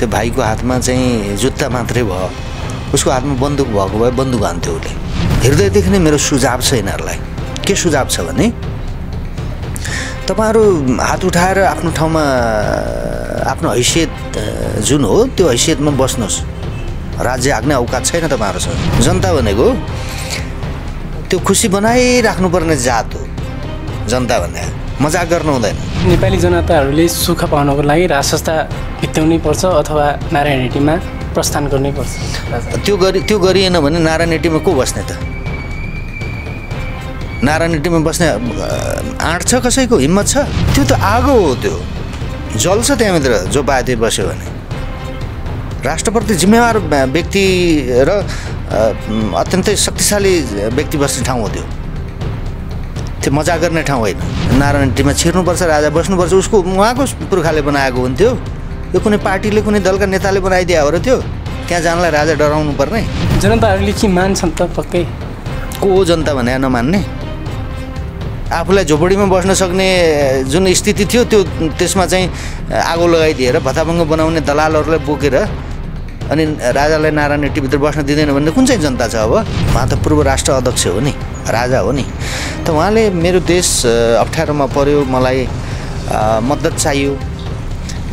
त्यो भाइको हातमा चाहिँ जुत्ता मात्रै भयो, उसको हातमा बन्दुक भएको भए बन्दुक हान्थ्यो उसले। हृदयदेखि नै मेरो सुझाव छ यिनीहरूलाई, के सुझाव छ भने तपाईहरु हात उठाएर आफ्नो ठाउँमा आफ्नो हैसियत जुन हो त्यो हैसियतमा बस्नुस्। राज्य आग्ने औकात छैन तपाईहरुसँग। जनता भनेको त्यो खुशी बनाइराख्नु पर्ने जात हो। जनता भन्ने मजाक गर्नु हुँदैन। नेपाली जनताहरुले सुख पाउनको लागि राजसंस्था बिताउनै पर्छ अथवा नारायण हेटीमा प्रस्थान गर्नै पर्छ। त्यो गरिएन भने नारायण हेटीमा को बस्ने त? नारायण हेटीमा बस्ने आँट छ कसैको? हिम्मत छ? त्यो त आगो हो, त्यो जल्छ त्यहाँभित्र जो बाध्य बस्यो भने। राष्ट्रप्रति जिम्मेवार व्यक्ति र अत्यन्तै शक्तिशाली व्यक्ति बस्ने ठाउँ हो त्यो। त्यो मजा गर्ने ठाउँ होइन। नारायण हेटीमा छिर्नुपर्छ, राजा बस्नुपर्छ। उसको उहाँको पुर्खाले बनाएको हुन्थ्यो, यो कुनै पार्टीले कुनै दलका नेताले बनाइदिया हो र त्यो? त्यहाँ जानलाई राजा डराउनु पर्ने? जनताहरूले के मान्छन् त? पक्कै को हो जनता भने नमान्ने? आफूलाई झोपडीमा बस्न सक्ने जुन स्थिति थियो त्यो त्यसमा चाहिँ आगो लगाइदिएर भत्ताभङ्ग बनाउने दलालहरूलाई बोकेर अनि राजालाई नारायण हेटीभित्र बस्न दिँदैन भन्ने कुन चाहिँ जनता छ? अब उहाँ त पूर्व राष्ट्र अध्यक्ष हो नि, राजा हो नि। त उहाँले मेरो देश अप्ठ्यारोमा पर्यो, मलाई मद्दत चाहियो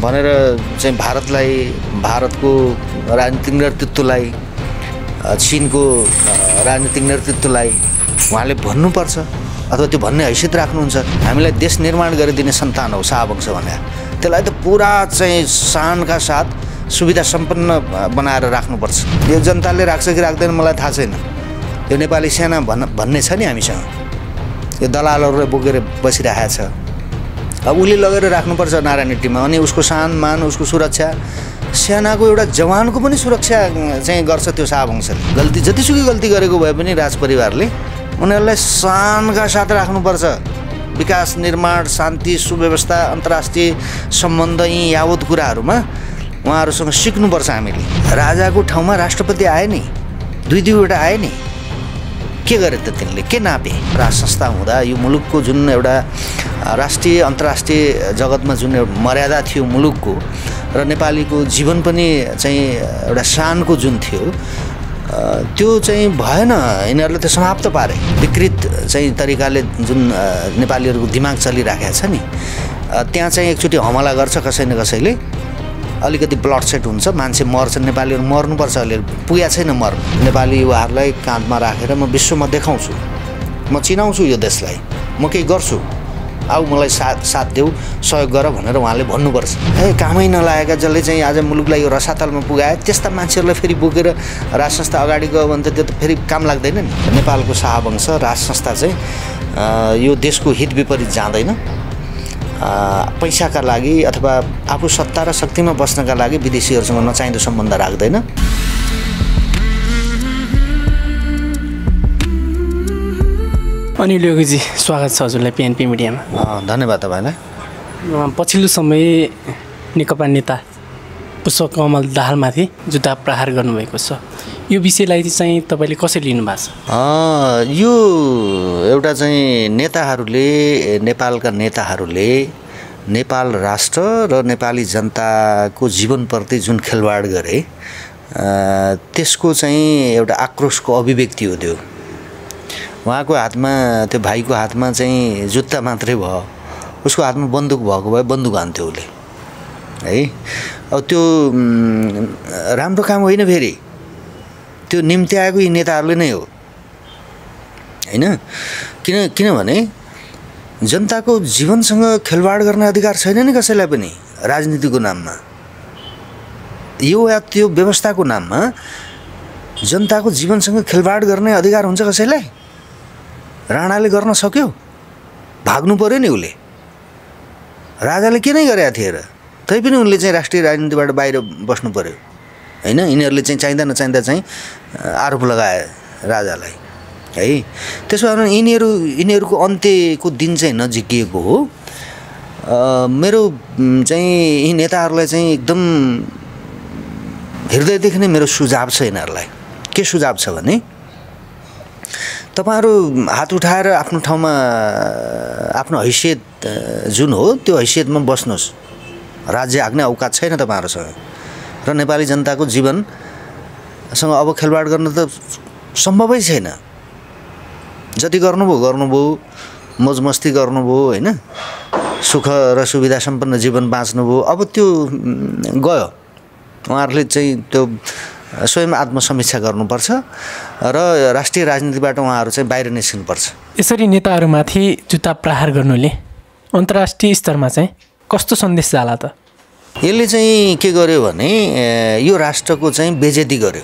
भनेर चाहिँ भारतलाई, भारतको राजनीतिक नेतृत्वलाई, चीनको राजनीतिक नेतृत्वलाई उहाँले भन्नुपर्छ अथवा त्यो भन्ने हैसियत राख्नुहुन्छ। हामीलाई देश निर्माण गरिदिने सन्तान हो शाहवंश भने, त्यसलाई त पुरा चाहिँ शानका साथ सुविधा सम्पन्न बनाएर राख्नुपर्छ। यो जनताले राख्छ कि राख्दैन मलाई थाहा छैन। यो नेपाली सेना भन्ने छ नि हामीसँग, यो दलालहरूलाई बोकेर बसिरहेको छ। अब उसले लगेर राख्नुपर्छ नारायण हेटीमा, अनि उसको सान मान, उसको सुरक्षा, सेनाको एउटा जवानको पनि सुरक्षा चाहिँ गर्छ त्यो शाहवंशले। गल्ती जतिसुकै गल्ती गरेको भए पनि राजपरिवारले उनीहरूलाई सानका साथ राख्नुपर्छ। विकास, निर्माण, शान्ति, सुव्यवस्था, अन्तर्राष्ट्रिय सम्बन्ध, यी यावत कुराहरूमा उहाँहरूसँग सिक्नुपर्छ हामीले। राजाको ठाउँमा राष्ट्रपति आए नि, दुई दुईवटा आए नि, के गरे त तिनले? के नापे? राजसंस्था हुँदा यो मुलुकको जुन एउटा राष्ट्रिय अन्तर्राष्ट्रिय जगतमा जुन एउटा मर्यादा थियो मुलुकको र नेपालीको जीवन पनि चाहिँ एउटा शानको जुन थियो त्यो चाहिँ भएन। यिनीहरूले त समाप्त पारे। विकृत चाहिँ तरिकाले जुन नेपालीहरूको दिमाग चलिराखेको छ नि, त्यहाँ चाहिँ एकचोटि हमला गर्छ कसै न कसैले। अलिकति ब्लड सेट हुन्छ, मान्छे मर्छ, नेपालीहरू मर्नुपर्छ। अहिले पुगेको छैन मर्नु। नेपाली युवाहरूलाई काँधमा राखेर म विश्वमा देखाउँछु, म चिनाउँछु यो देशलाई, म केही गर्छु, आऊ मलाई साथ देऊ, सहयोग गर भनेर उहाँले भन्नुपर्छ। ए कामै नलागेका जसले चाहिँ आज मुलुकलाई यो रसातलमा पुगायो त्यस्ता मान्छेहरूलाई फेरि बोकेर राजसंस्था अगाडि गयो भने त त्यो त फेरि काम लाग्दैन नि। नेपालको शाहवंश राजसंस्था चाहिँ यो देशको हित विपरीत जाँदैन। पैसाका लागि अथवा आफू सत्ता र शक्तिमा बस्नका लागि विदेशीहरूसँग नचाहिँदो सम्बन्ध राख्दैन। अनिल योगीजी, स्वागत छ हजुरलाई पीएनपी मिडियामा। धन्यवाद तपाईँलाई। पछिल्लो समय नेकपा नेता पुष्पकमल दाहालमाथि जुत्ता प्रहार गर्नुभएको छ, यो विषयलाई चाहिँ तपाईँले कसरी लिनुभएको छ? यो एउटा चाहिँ नेताहरूले, नेपालका नेताहरूले नेपाल राष्ट्र र नेपाली जनताको जीवनप्रति जुन खेलवाड गरे त्यसको चाहिँ एउटा आक्रोशको अभिव्यक्ति हो त्यो। उहाँको हातमा, त्यो भाइको हातमा चाहिँ जुत्ता मात्रै भयो, उसको हातमा बन्दुक भएको भए बन्दुक हान्थ्यो उसले, है। अब त्यो राम्रो काम होइन। फेरि त्यो निम्त्याएको यी नेताहरूले नै हो, होइन? किनभने जनताको जीवनसँग खेलवाड गर्ने अधिकार छैन नि कसैलाई पनि। राजनीतिको नाममा, यो या त्यो व्यवस्थाको नाममा जनताको जीवनसँग खेलवाड गर्ने अधिकार हुन्छ कसैलाई? राणाले गर्न सक्यो, भाग्नु पर्यो नि उसले। राजाले के नै गरेका थिए र? तै पनि उनले चाहिँ राष्ट्रिय राजनीतिबाट बाहिर बस्नु पर्यो, होइन? यिनीहरूले चाहिँ चाहिँदा नचाहिँदा चाहिँ आरोप लगाए राजालाई, है। त्यसो भए यिनीहरूको अन्त्यको दिन चाहिँ नजिकिएको हो। मेरो चाहिँ यी नेताहरूलाई चाहिँ एकदम हृदयदेखि नै मेरो सुझाव छ यिनीहरूलाई, के सुझाव छ भने तपाईहरु हात उठाएर आफ्नो ठाउँमा आफ्नो हैसियत जुन हो त्यो हैसियतमा बस्नुहोस्। राज्य आग्ने औकात छैन तपाईहरुसँग। र नेपाली जनताको जीवनसँग अब खेलबाड गर्न त सम्भवै छैन। जति गर्नुभयो मौज मस्ती गर्नुभयो हैन, सुख र सुविधा सम्पन्न जीवन बाँच्नुभयो, अब त्यो गयो। उहाँहरूले चाहिँ त्यो स्वयं आत्मसमीक्षा गर्नुपर्छ र राष्ट्रिय राजनीतिबाट उहाँहरू चाहिँ बाहिर निस्किनुपर्छ। यसरी नेताहरूमाथि जुत्ता प्रहार गर्नुले अन्तर्राष्ट्रिय स्तरमा चाहिँ कस्तो सन्देश जाला त? यसले चाहिँ के गर्यो भने यो राष्ट्रको चाहिँ बेइज्जती गर्यो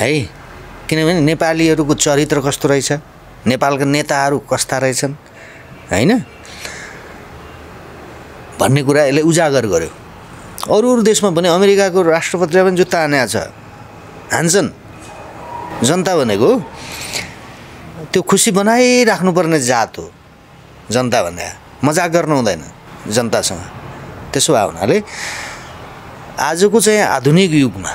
है। किनभने नेपालीहरूको चरित्र कस्तो रहेछ, नेपालका नेताहरू कस्ता रहेछन् हैन भन्ने कुरा यसले उजागर गर्यो। अरू अरू देशमा पनि अमेरिकाको राष्ट्रपतिले पनि जुत्ता हानेको छ, हान्छन्। जनता भनेको त्यो खुसी बनाइराख्नुपर्ने जात हो, जनता भन्दा मजाक गर्नु हुँदैन जनतासँग। त्यसो भए हुनाले आजको चाहिँ आधुनिक युगमा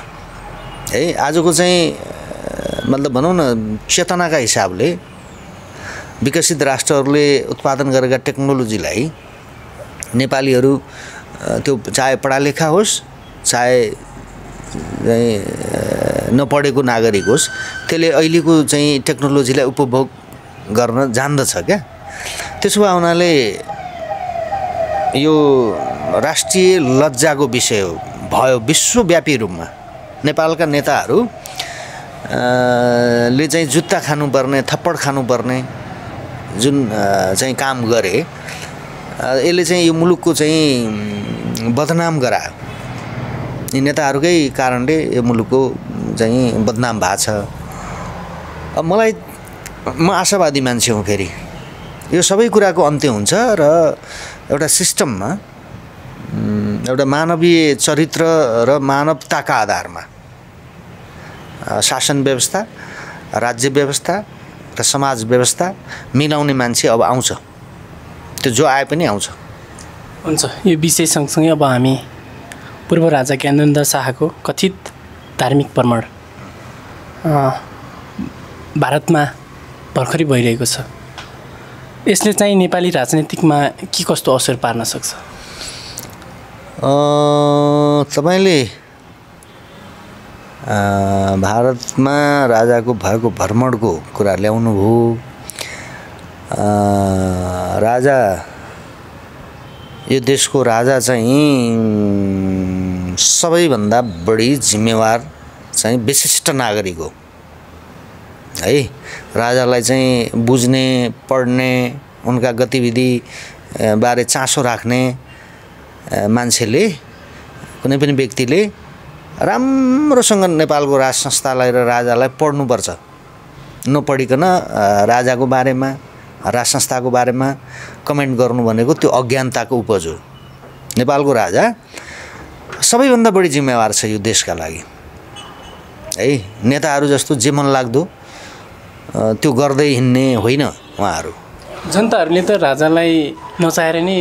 है, आजको चाहिँ मतलब भनौँ न चेतनाका हिसाबले विकसित राष्ट्रहरूले उत्पादन गरेका टेक्नोलोजीलाई नेपालीहरू त्यो चाहे पढालेखा होस् चाहे नपढेको नागरिक होस्, त्यसले अहिलेको चाहिँ टेक्नोलोजीलाई उपभोग गर्न जान्दछ क्या। त्यसो भए हुनाले यो राष्ट्रिय लज्जाको विषय भयो। विश्वव्यापी रूपमा नेपालका नेताहरू ले चाहिँ जुत्ता खानुपर्ने, थप्पड खानुपर्ने जुन चाहिँ काम गरे, यसले चाहिँ यो मुलुकको चाहिँ बदनाम गरायो। यी नेताहरूकै कारणले यो मुलुकको चाहिँ बदनाम भएको छ। अब म आशावादी मान्छे हुँ, फेरि यो सबै कुराको अन्त्य हुन्छ र एउटा सिस्टममा एउटा मानवीय चरित्र र मानवताका आधारमा शासन व्यवस्था, राज्य व्यवस्था र समाज व्यवस्था मिलाउने मान्छे अब आउँछ, त्यो जो आए पनि आउँछ। हुन्छ, यो विषय सँगसँगै अब हामी पूर्व राजा ज्ञानेन्द्र शाहको कथित धार्मिक भ्रमण भारतमा भर्खरै भइरहेको छ, यसले चाहिँ नेपाली राजनीतिमा के कस्तो असर पार्न सक्छ? तपाईँले भारतमा राजाको भएको भ्रमणको कुरा ल्याउनुभयो। राजा यो देशको राजा चाहिँ सबैभन्दा बढी जिम्मेवार चाहिँ विशिष्ट नागरिक हो है। राजालाई चाहिँ बुझ्ने, पढ्ने, उनका गतिविधि बारे चासो राख्ने मान्छेले, कुनै पनि व्यक्तिले राम्रोसँग नेपालको राज संस्थालाई र राजालाई पढ्नुपर्छ। नपढिकन राजाको बारेमा, राज संस्थाको बारेमा कमेन्ट गर्नु भनेको त्यो अज्ञानताको उपज हो। नेपालको राजा सबैभन्दा बढी जिम्मेवार छ यो देशका लागि है। नेताहरू जस्तो जे मन लाग्दो त्यो गर्दै हिँड्ने होइन उहाँहरू। जनताहरूले त राजालाई नचाहेर नै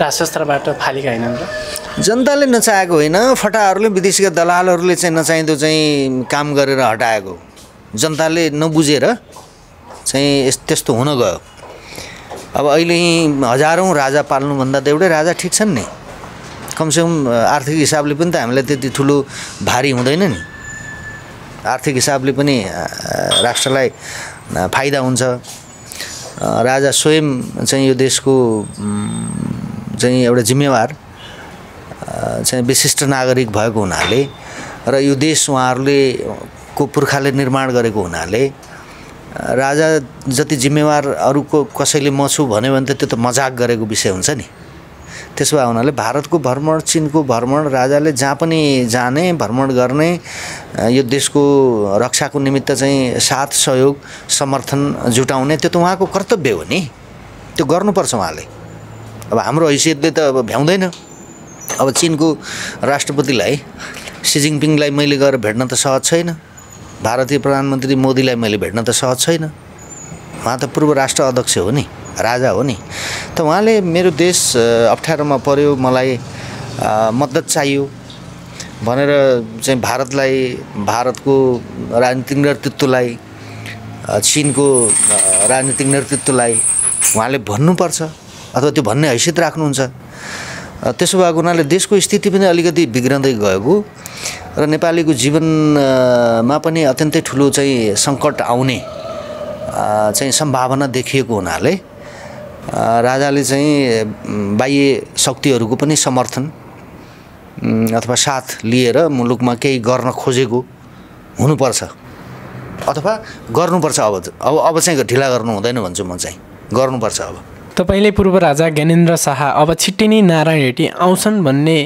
राज संस्थाबाट फालेका हैनन् र जनताले नचाहेको होइन, फटाहरूले विदेशीका दलालहरूले चाहिँ नचाहिँदो चाहिँ काम गरेर हटाएको, जनताले नबुझेर चाहिँ त्यस्तो हुन गयो। अब अहिले हजारौँ राजा पाल्नुभन्दा त एउटै राजा ठिक छन् नि, कमसेकम आर्थिक हिसाबले पनि त हामीलाई त्यति ठुलो भारी हुँदैन नि। आर्थिक हिसाबले पनि राष्ट्रलाई फाइदा हुन्छ। राजा स्वयं चाहिँ यो देशको चाहिँ एउटा जिम्मेवार चाहिँ विशिष्ट नागरिक भएको हुनाले र यो देश उहाँहरूले को पुर्खाले निर्माण गरेको हुनाले राजा जति जिम्मेवार अरूको कसैले म छु भन्यो भने त्यो त मजाक गरेको विषय हुन्छ नि। त्यसो भए हुनाले भारतको भ्रमण, चीनको भ्रमण, राजाले जहाँ पनि जाने भ्रमण गर्ने, यो देशको रक्षाको निमित्त चाहिँ साथ सहयोग समर्थन जुटाउने त्यो त उहाँको कर्तव्य हो नि, त्यो गर्नुपर्छ उहाँले। अब हाम्रो हैसियतले त अब भ्याउँदैन। अब चीनको राष्ट्रपतिलाई सी जिनपिङलाई मैले गएर भेट्न त सहज छैन, भारतीय प्रधानमन्त्री मोदीलाई मैले भेट्न त सहज छैन। उहाँ त पूर्व राष्ट्र अध्यक्ष हो नि, राजा हो नि। त उहाँले मेरो देश अप्ठ्यारोमा पर्यो, मलाई मद्दत चाहियो भनेर चाहिँ भारतलाई, भारतको राजनीतिक नेतृत्वलाई, चीनको राजनीतिक नेतृत्वलाई उहाँले भन्नुपर्छ अथवा त्यो भन्ने हैसियत राख्नुहुन्छ। त्यसो भएको हुनाले देशको स्थिति पनि अलिकति बिग्रदै गएको र नेपालीको जीवनमा पनि अत्यन्तै ठुलो चाहिँ संकट आउने चाहिँ सम्भावना देखिएको हुनाले राजाले चाहिँ बाह्य शक्तिहरूको पनि समर्थन अथवा साथ लिएर मुलुकमा केही गर्न खोजेको हुनुपर्छ अथवा गर्नुपर्छ। अब चाहिँ ढिला गर्नु हुँदैन भन्छु म, चाहिँ गर्नुपर्छ। अब तपाईले पूर्व राजा ज्ञानेन्द्र शाह अब छिट्टै नै नारायण हेटी आउँछन् भन्ने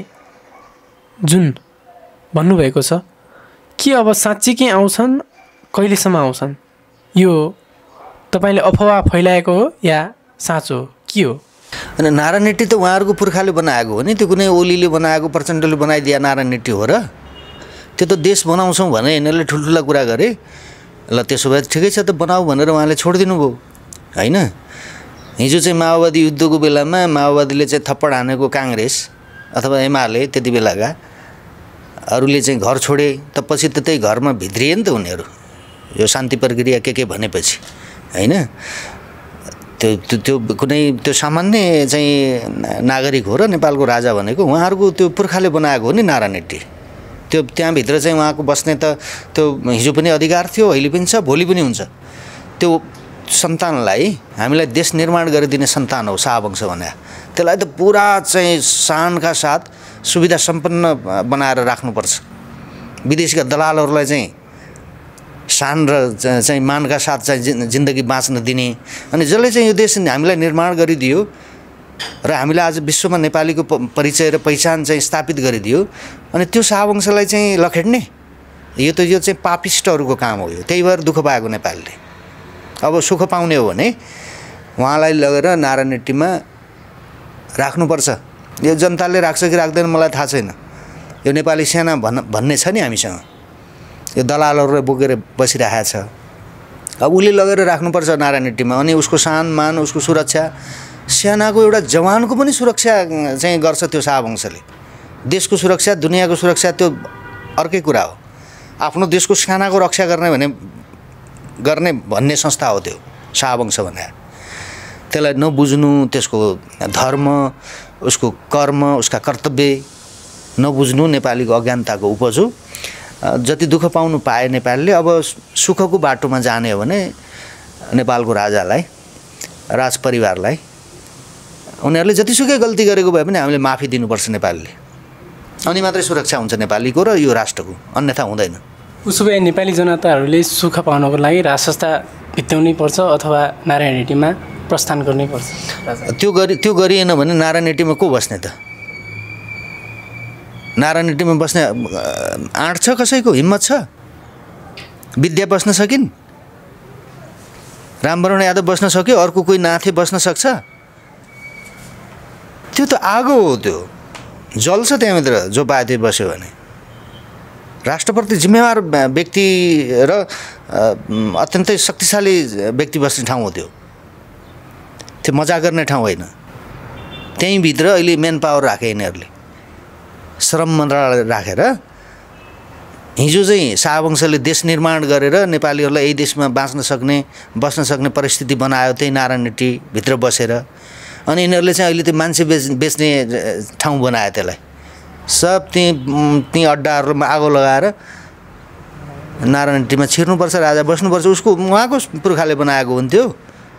जुन भन्नुभएको छ, के अब साँच्चीकै आउँछन्? कहिलेसम्म आउँछन्? यो तपाईले अफवाह फैलाएको हो या साँचो हो, के हो? अनि नारायण हेटी त उहाँहरूको पुर्खाले बनाएको हो नि, त्यो कुनै ओलीले बनाएको, प्रचण्डले बनाइदिया नारायण हेटी हो र? त्यो त देश बनाउँछौँ भने यिनीहरूले ठुल्ठुला कुरा गरे, ल त्यसो भए ठिकै छ त बनाऊ भनेर उहाँले छोडिदिनु भयो हैन। हिजो चाहिँ माओवादी युद्धको बेलामा माओवादीले चाहिँ थप्पड हानेको कांग्रेस अथवा एमाले त्यति बेलाका अरूले चाहिँ घर छोडे त पछि त त्यही घरमा भित्रिए नि त उनीहरू, यो शान्ति प्रक्रिया के भनेपछि हैन। त्यो कुनै त्यो सामान्य चाहिँ नागरिक हो र नेपालको राजा भनेको? उहाँहरूको त्यो पुर्खाले बनाएको हो नि नारायण हेटी, त्यो त्यहाँभित्र चाहिँ उहाँको बस्ने त त्यो हिजो पनि अधिकार थियो, अहिले पनि छ, भोलि पनि हुन्छ। त्यो सन्तानलाई हामीलाई देश निर्माण गरिदिने सन्तान हो शाहवंश भने, त्यसलाई त पुरा चाहिँ शानका साथ सुविधा सम्पन्न बनाएर राख्नुपर्छ। विदेशीका दलालहरूलाई चाहिँ शान र चाहिँ मानका साथ चाहिँ जिन्दगी बाँच्न दिने, अनि जसले चाहिँ यो देश हामीलाई निर्माण गरिदियो र हामीलाई आज विश्वमा नेपालीको परिचय र पहिचान चाहिँ स्थापित गरिदियो, अनि त्यो शाहवंशलाई चाहिँ लखेट्ने, यो चाहिँ पापिष्टहरूको काम हो। यो त्यही भएर दुःख पाएको नेपालले। अब सुख पाउने हो भने उहाँलाई लगेर नारायण हेटीमा राख्नुपर्छ। यो जनताले राख्छ कि राख्दैन मलाई थाहा छैन, यो नेपाली सेना भन्ने छ नि हामीसँग, यो दलालहरूले बोकेर बसिरहेको छ। अब उसले लगेर राख्नुपर्छ नारायण हेटीमा, अनि उसको सान मान, उसको सुरक्षा, सेनाको एउटा जवानको पनि सुरक्षा चाहिँ गर्छ त्यो शाहवंशले। देशको सुरक्षा, दुनियाँको सुरक्षा त्यो अर्कै कुरा हो, आफ्नो देशको सेनाको रक्षा गर्ने भन्ने संस्था हो त्यो शाहवंश भने। त्यसलाई नबुझ्नु, त्यसको धर्म, उसको कर्म, उसका कर्तव्य नबुझ्नु नेपालीको अज्ञानताको उपज हो। जति दुःख पाउनु पाए नेपालले, अब सुखको बाटोमा जाने हो भने नेपालको राजालाई, राजपरिवारलाई, उनीहरूले जतिसुकै गल्ती गरेको भए पनि हामीले माफी दिनुपर्छ नेपालले, अनि मात्रै सुरक्षा हुन्छ नेपालीको र यो राष्ट्रको, अन्यथा हुँदैन। उसो भए नेपाली जनताहरूले सुख पाउनको लागि राजसंस्था भित्याउनै पर्छ अथवा नारायण हेटीमा प्रस्थान गर्नै पर्छ। त्यो गरिएन भने नारायण हेटीमा को बस्ने त? नारायण हेटीमा बस्ने आँट छ कसैको? हिम्मत छ? विद्या बस्न सकिन्? रामवरण यादव बस्न सक्यो? अर्को कोही नाथे बस्न सक्छ? त्यो त आगो हो, त्यो जल्छ त्यहाँभित्र जो पाए त्यो बस्यो भने। राष्ट्रप्रति जिम्मेवार व्यक्ति र अत्यन्तै शक्तिशाली व्यक्ति बस्ने ठाउँ हो त्यो, मजा गर्ने ठाउँ होइन। त्यहीँभित्र अहिले मेन पावर राखे यिनीहरूले, श्रम मन्त्रालय राखेर। हिजो चाहिँ शाहवंशले देश निर्माण गरेर नेपालीहरूलाई यही देशमा बाँच्न सक्ने, बस्न सक्ने परिस्थिति बनायो त्यही नारायण हेटीभित्र बसेर, अनि यिनीहरूले चाहिँ अहिले त्यो मान्छे बेच्ने ठाउँ बनायो त्यसलाई। सब ती अड्डाहरूमा आगो लगाएर नारायण हेटीमा छिर्नुपर्छ, राजा बस्नुपर्छ। उसको उहाँको पुर्खाले बनाएको हुन्थ्यो,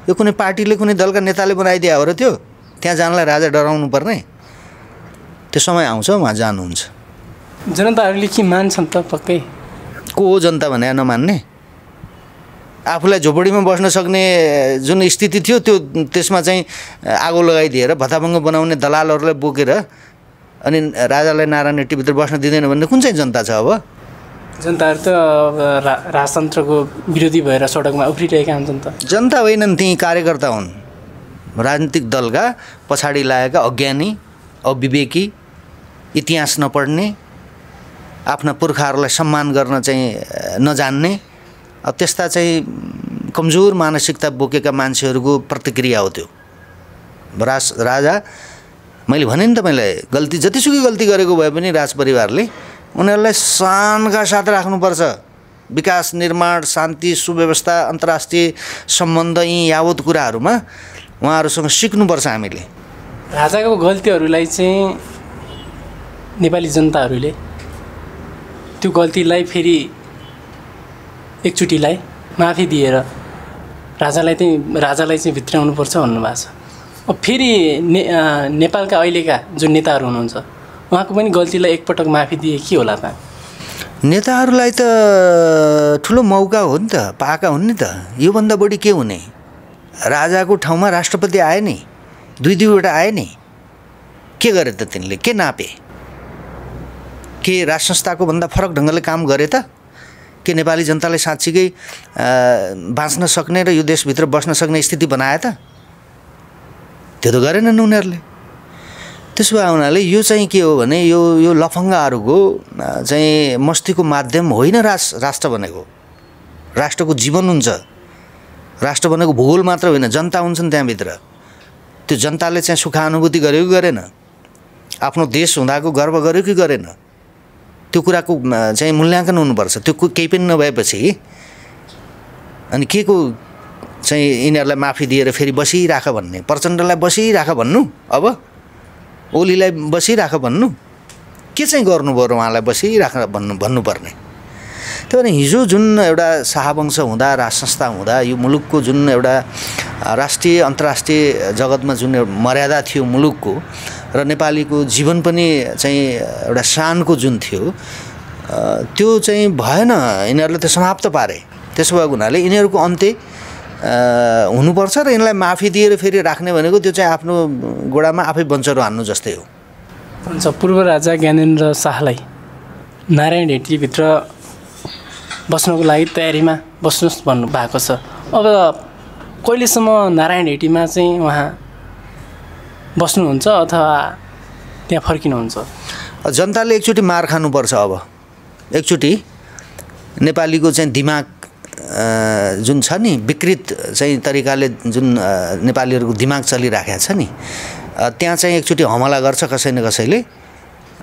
यो कुनै पार्टीले, कुनै दलका नेताले बनाइदिया हो र त्यो? त्यहाँ जानलाई राजा डराउनु पर्ने? त्यो समय आउँछ उहाँ जानुहुन्छ। जनताहरूले के मान्छन् त? पक्कै को हो जनता भने नमान्ने? आफूलाई झोपडीमा बस्न सक्ने जुन स्थिति थियो त्यो त्यसमा चाहिँ आगो लगाइदिएर भत्ताभङ्ग बनाउने दलालहरूलाई बोकेर, अनि राजालाई नारायण हेटीभित्र बस्न दिँदैन भने कुन चाहिँ जनता छ? अब जनताहरू त राजतन्त्रको विरोधी भएर सडकमा उफ्रिरहेका हुन्छन् त। जनता होइनन्, ती कार्यकर्ता हुन्, राजनीतिक दलका पछाडि लागेका अज्ञानी, अविवेकी, इतिहास नपढ्ने, आफ्ना पुर्खाहरूलाई सम्मान गर्न चाहिँ नजान्ने, त्यस्ता चाहिँ कमजोर मानसिकता बोकेका मान्छेहरूको प्रतिक्रिया हो त्यो। राजा मैले भने नि तपाईँलाई, गल्ती जतिसुकै गल्ती गरेको भए पनि राजपरिवारले उनीहरूलाई शानका साथ राख्नुपर्छ। विकास, निर्माण, शान्ति, सुव्यवस्था, अन्तर्राष्ट्रिय सम्बन्ध, यी यावत कुराहरूमा उहाँहरूसँग सिक्नुपर्छ हामीले। राजाको गल्तीहरुलाई चाहिँ नेपाली जनताहरुले त्यो गल्तीलाई फेरि एकचोटीलाई माफी दिएर राजालाई चाहिँ भित्राउनु पर्छ भन्नु भएको छ। अब फेरि नेपालका अहिलेका जो नेताहरु हुनुहुन्छ उहाँको पनि गल्तीलाई एकपटक माफी दिए के होला त? नेताहरुलाई त ठुलो मौका हो नि त, पाका हुन् नि त। यो भन्दा बढी के हुने? राजाको ठाउँमा राष्ट्रपति आए नि, दुई दुईवटा आए नि, के गरे त तिनले? के नापे? के राष्ट्र संस्थाको भन्दा फरक ढंगले काम गरे त? के नेपाली जनताले साँच्चीकै बाँच्न सक्ने र यो देशभित्र बस्न सक्ने स्थिति बनाए त? त्यो त गरेनन् उनीहरूले। त्यसो भए उनीहरूले यो चाहिँ के हो भने यो लफङ्गाहरुको चाहिँ मस्तीको माध्यम होइन। राष्ट्र भनेको राष्ट्रको जीवन हुन्छ, राष्ट्र भनेको भूगोल मात्र होइन, जनता हुन्छन् त्यहाँभित्र। त्यो जनताले चाहिँ सुखानुभूति गर्यो कि गरेन, आफ्नो देश हुँदाको गर्व गर्यो कि गरेन, त्यो कुराको चाहिँ मूल्याङ्कन हुनुपर्छ। त्यो केही पनि नभएपछि अनि के को चाहिँ यिनीहरूलाई माफी दिएर फेरि बसिराख भन्ने? प्रचण्डलाई बसिराख भन्नु, अब ओलीलाई बसिराख भन्नु, के चाहिँ गर्नु पर्यो उहाँलाई बसिराख भन्नुपर्ने? त्यो भने हिजो जुन एउटा शाहवंश हुँदा, राष्ट्र संस्था हुँदा, यो मुलुकको जुन एउटा राष्ट्रिय अन्तर्राष्ट्रिय जगतमा जुन मर्यादा थियो मुलुकको र नेपालीको जीवन पनि चाहिँ एउटा शानको जुन थियो, त्यो चाहिँ भएन, यिनीहरूले त्यो समाप्त पारे। त्यसो भएको हुनाले यिनीहरूको अन्त्य हुनुपर्छ र यिनलाई माफी दिएर फेरि राख्ने भनेको त्यो चाहिँ आफ्नो गोडामा आफै बन्चरो हान्नु जस्तै हो। हुन्छ, पूर्व राजा ज्ञानेन्द्र शाहलाई नारायण हेटीभित्र बस्नको लागि तयारीमा बस्नुहोस् भन्नु भएको छ। अब कहिलेसम्म नारायण हेटीमा चाहिँ उहाँ बस्नुहुन्छ अथवा त्यहाँ फर्किनुहुन्छ? जनताले एकचोटि मार खानुपर्छ। अब एकचोटि नेपालीको चाहिँ दिमाग जुन छ नि, विकृत चाहिँ तरिकाले जुन नेपालीहरूको दिमाग चलिराखेको छ नि, त्यहाँ चाहिँ एकचोटि हमला गर्छ कसै न कसैले।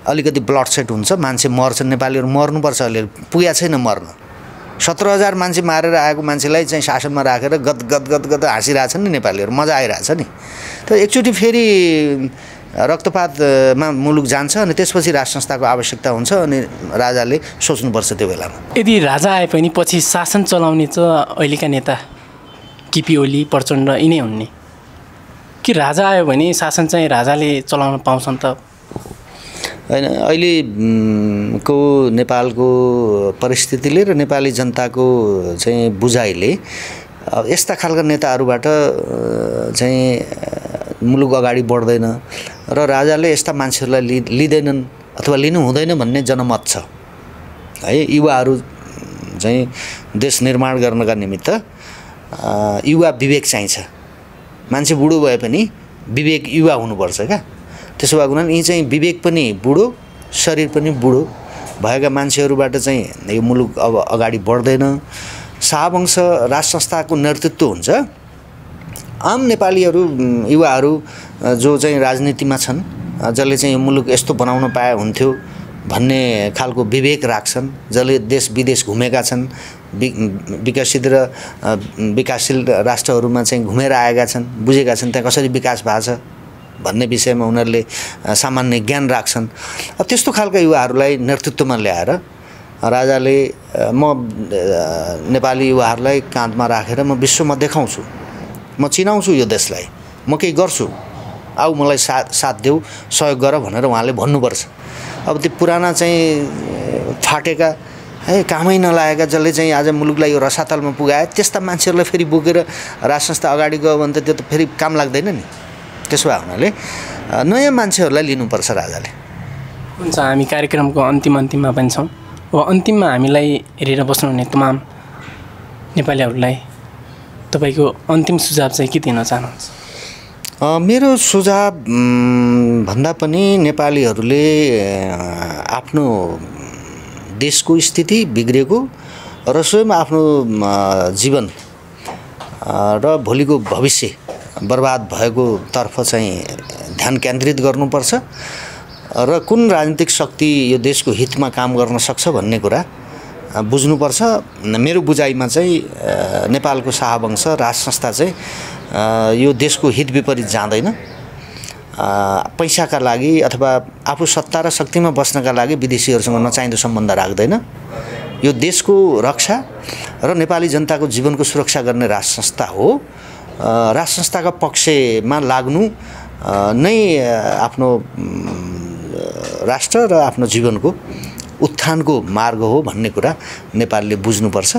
अलिकति ब्लडसेट हुन्छ, मान्छे मर्छन्, नेपालीहरू मर्नुपर्छ। अहिले पुगेको छैन मर्न, 17,000 मान्छे मारेर आएको मान्छेलाई चाहिँ शासनमा राखेर गद गद गद गद हाँसिरहेछन् नि नेपालीहरू, मजा आइरहेछ नि। तर एकचोटि फेरि रक्तपातमा मुलुक जान्छ अनि त्यसपछि राष्ट्र संस्थाको आवश्यकता हुन्छ अनि राजाले सोच्नुपर्छ त्यो बेलामा। यदि राजा आए पनि पछि शासन चलाउने चाहिँ अहिलेका नेता केपी ओली, प्रचण्ड यिनै हुन् नि, कि राजा आयो भने शासन चाहिँ राजाले चलाउन पाउँछन् त? हैन, अहिलेको नेपालको परिस्थितिले र नेपाली जनताको चाहिँ बुझाइले यस्ता खालका नेताहरूबाट चाहिँ मुलुक अगाडि बढ्दैन र राजाले यस्ता मान्छेहरूलाई लिँदैनन् अथवा लिनु हुँदैन भन्ने जनमत छ है। युवाहरू चाहिँ देश निर्माण गर्नका निमित्त युवा विवेक चाहिन्छ। मान्छे बुढो भए पनि विवेक युवा हुनुपर्छ क्या। त्यसो भएको हुनाले यी चाहिँ विवेक पनि बुढो, शरीर पनि बुढो भएका मान्छेहरूबाट चाहिँ यो मुलुक अब अगाडि बढ्दैन। शाहवंश राष्ट्र संस्थाको नेतृत्व हुन्छ। आम नेपालीहरू, युवाहरू जो चाहिँ राजनीतिमा छन्, जसले चाहिँ यो मुलुक यस्तो बनाउन पाए हुन्थ्यो भन्ने खालको विवेक राख्छन्, जसले देश विदेश घुमेका छन्, विकसित र विकासशील राष्ट्रहरूमा चाहिँ घुमेर आएका छन्, बुझेका छन् त्यहाँ कसरी विकास भएको छ भन्ने विषयमा उनीहरूले सामान्य ज्ञान राख्छन्। अब त्यस्तो खालका युवाहरूलाई नेतृत्वमा ल्याएर राजाले म नेपाली युवाहरूलाई काँधमा राखेर म विश्वमा देखाउँछु, म चिनाउँछु यो देशलाई, म केही गर्छु, आऊ मलाई साथ देऊ, सहयोग गर भनेर उहाँले भन्नुपर्छ। अब त्यो पुराना चाहिँ फाटेका है, कामै नलागेका, जसले चाहिँ आज मुलुकलाई यो रसातलमा पुगाए, त्यस्ता मान्छेहरूलाई फेरि बोकेर राष्ट्र संस्था अगाडि गयो भने त त्यो त फेरि काम लाग्दैन नि। त्यसो भए हुनाले नयाँ मान्छेहरूलाई लिनुपर्छ राजाले। हुन्छ, हामी कार्यक्रमको अन्तिममा पनि छौँ। अब अन्तिममा हामीलाई हेरेर बस्नुहुने तमाम नेपालीहरूलाई तपाईँको अन्तिम सुझाव चाहिँ के दिन चाहनुहुन्छ? मेरो सुझाव भन्दा पनि नेपालीहरूले आफ्नो देशको स्थिति बिग्रेको र स्वयं आफ्नो जीवन र भोलिको भविष्य बर्बाद भएको तर्फ चाहिँ ध्यान केन्द्रित गर्नुपर्छ र कुन राजनीतिक शक्ति यो देशको हितमा काम गर्न सक्छ भन्ने कुरा बुझ्नुपर्छ। मेरो बुझाइमा चाहिँ नेपालको शाहवंश राष्ट्र संस्था चाहिँ यो देशको हित विपरीत जाँदैन पैसा का लागि अथवा आफू सत्ता र शक्तिमा बस्नका लागि विदेशीहरुसँग नचाहिँदो सम्बन्ध राख्दैन। यो देशको रक्षा र नेपाली जनताको जीवनको सुरक्षा गर्ने राष्ट्र संस्था हो। राष्ट्र संस्थाका पक्षमा लाग्नु नै आफ्नो राष्ट्र र आफ्नो जीवनको उत्थानको मार्ग हो भन्ने कुरा नेपालले बुझ्नुपर्छ।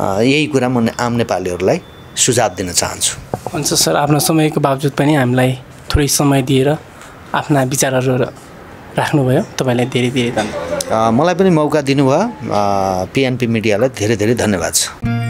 यही कुरा म आम नेपालीहरुलाई सुझाव दिन चाहन्छु। हुन्छ सर, आफ्नो समयको बावजुद पनि हामीलाई थोरै समय दिएर आफ्ना विचारहरु राख्नुभयो, तपाईलाई धेरै धेरै धन्यवाद। मलाई पनि मौका दिनुभयो, पीएनपी मिडियालाई धेरै धेरै धन्यवाद छ।